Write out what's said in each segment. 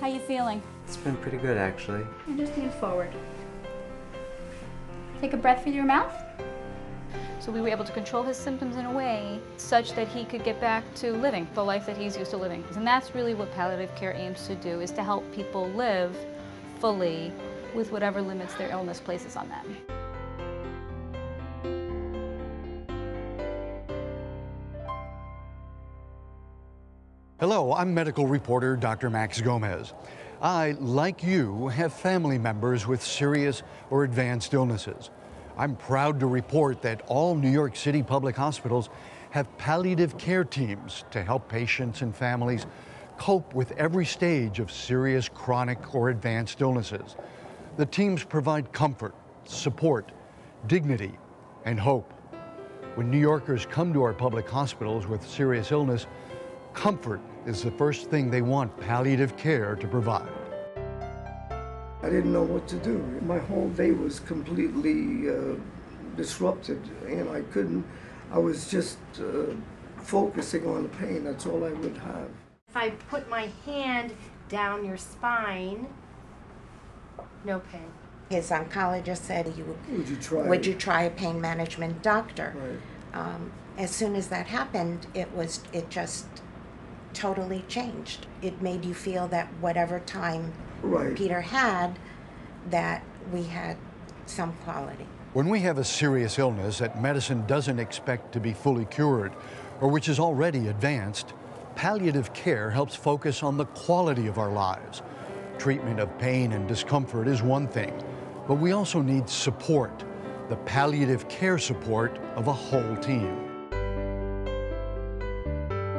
How you feeling? It's been pretty good, actually. I just lean forward. Take a breath through your mouth. So we were able to control his symptoms in a way such that he could get back to living the life that he's used to living. And that's really what palliative care aims to do, is to help people live fully with whatever limits their illness places on them. Hello, I'm medical reporter Dr. Max Gomez. I, like you, have family members with serious or advanced illnesses. I'm proud to report that all New York City public hospitals have palliative care teams to help patients and families cope with every stage of serious, chronic, or advanced illnesses. The teams provide comfort, support, dignity, and hope. When New Yorkers come to our public hospitals with serious illness, comfort is the first thing they want palliative care to provide. I didn't know what to do. My whole day was completely disrupted, and I was just focusing on the pain. That's all I would have. If I put my hand down your spine, no pain. His oncologist said, would you try a pain management doctor? Right. As soon as that happened, it just totally changed. It made you feel that whatever time Peter had, that we had some quality. When we have a serious illness that medicine doesn't expect to be fully cured, or which is already advanced, palliative care helps focus on the quality of our lives. Treatment of pain and discomfort is one thing, but we also need support, the palliative care support of a whole team.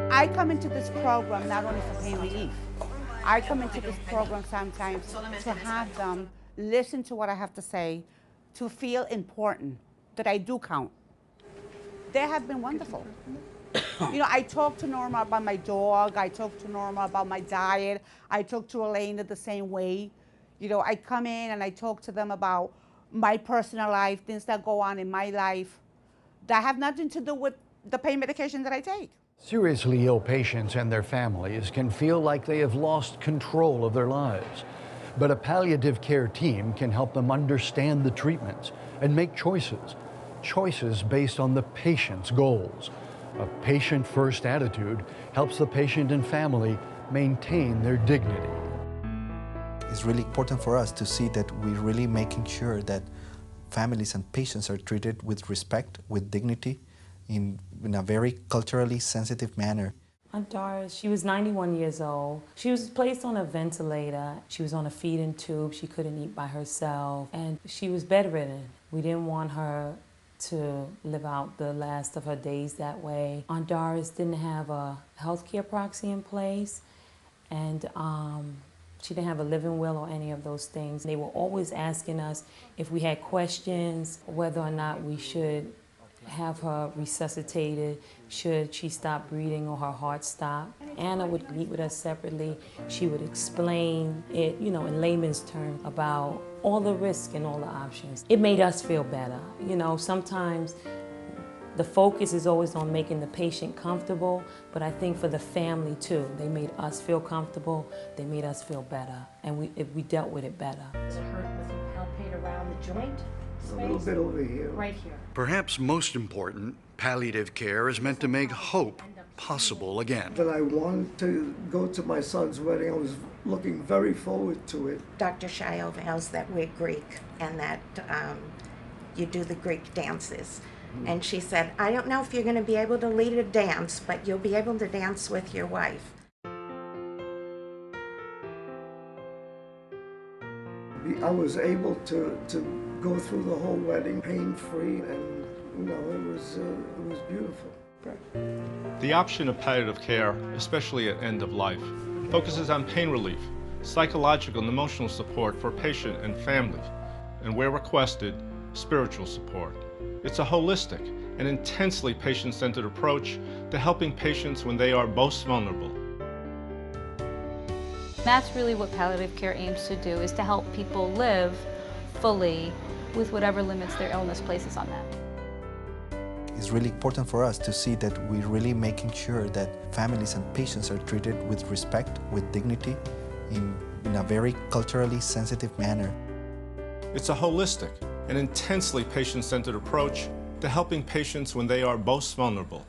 I come into this program not only for pain relief. I come into this program sometimes to have them listen to what I have to say, to feel important, that I do count. They have been wonderful. You know, I talk to Norma about my dog. I talk to Norma about my diet. I talk to Elena the same way. You know, I come in and I talk to them about my personal life, things that go on in my life that have nothing to do with the pain medication that I take. Seriously ill patients and their families can feel like they have lost control of their lives. But a palliative care team can help them understand the treatments and make choices. Choices based on the patient's goals. A patient-first attitude helps the patient and family maintain their dignity. It's really important for us to see that we're really making sure that families and patients are treated with respect, with dignity, in a very culturally sensitive manner. Aunt Doris, she was 91 years old. She was placed on a ventilator. She was on a feeding tube. She couldn't eat by herself. And she was bedridden. We didn't want her to live out the last of her days that way. Aunt Doris didn't have a healthcare proxy in place. And she didn't have a living will or any of those things. They were always asking us if we had questions, whether or not we should have her resuscitated, should she stop breathing or her heart stop. Anna would meet with us separately. She would explain it, you know, in layman's terms about all the risks and all the options. It made us feel better. You know, sometimes the focus is always on making the patient comfortable, but I think for the family too, they made us feel comfortable, they made us feel better, and we dealt with it better. It hurt with a palpate around the joint. A little bit over here. Right here. Perhaps most important, palliative care is meant to make hope possible again. That I wanted to go to my son's wedding. I was looking very forward to it. Dr. Shiova knows that we're Greek and that you do the Greek dances. And she said, I don't know if you're going to be able to lead a dance, but you'll be able to dance with your wife. I was able to go through the whole wedding pain-free, and you know, it was beautiful. The option of palliative care, especially at end of life, focuses on pain relief, psychological and emotional support for patient and family, and where requested, spiritual support. It's a holistic and intensely patient-centered approach to helping patients when they are most vulnerable. That's really what palliative care aims to do, is to help people live fully with whatever limits their illness places on them. It's really important for us to see that we're really making sure that families and patients are treated with respect, with dignity, in a very culturally sensitive manner. It's a holistic and intensely patient-centered approach to helping patients when they are most vulnerable.